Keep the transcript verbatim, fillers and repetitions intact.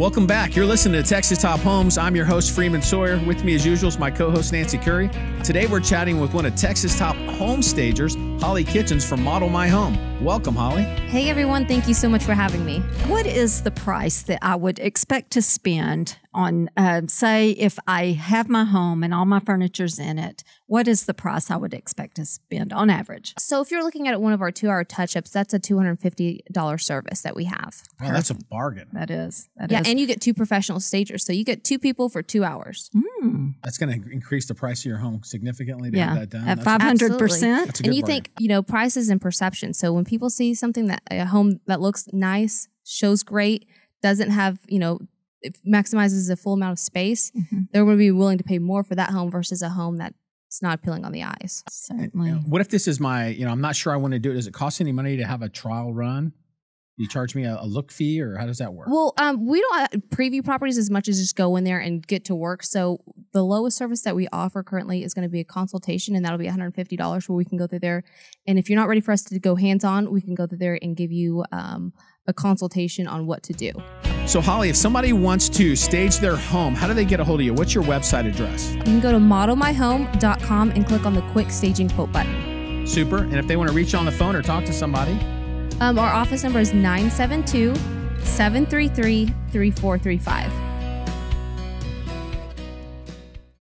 Welcome back. You're listening to Texas Top Homes. I'm your host, Freeman Sawyer. With me, as usual, is my co-host, Nancy Curry. Today, we're chatting with one of Texas Top Home stagers, Hollie Kitchens from Model My Home. Welcome, Hollie. Hey, everyone. Thank you so much for having me. What is the price that I would expect to spend on, uh, say, if I have my home and all my furniture's in it? What is the price I would expect to spend on average? So if you're looking at one of our two-hour touch-ups, that's a two hundred fifty dollar service that we have. Wow, that's a bargain. That is. That yeah, is. And you get two professional stagers. So you get two people for two hours. Mm. That's going to increase the price of your home significantly to yeah, have that done. At five hundred percent. That's a good and you bargain. Think, you know, prices and perception. So when people see something, that a home that looks nice, shows great, doesn't have, you know, it maximizes the full amount of space, mm-hmm. they're going to be willing to pay more for that home versus a home that it's not appealing on the eyes. Certainly. What if this is my, you know, I'm not sure I want to do it. Does it cost any money to have a trial run? Do you charge me a, a look fee, or how does that work? Well, um, we don't preview properties as much as just go in there and get to work. So the lowest service that we offer currently is going to be a consultation, and that'll be one hundred fifty dollars, where we can go through there. And if you're not ready for us to go hands-on, we can go through there and give you um, a consultation on what to do. So Hollie, if somebody wants to stage their home, how do they get a hold of you? What's your website address? You can go to model my home dot com and click on the quick staging quote button. Super. And if they want to reach you on the phone or talk to somebody? Um, our office number is nine seven two, seven three three, three four three five.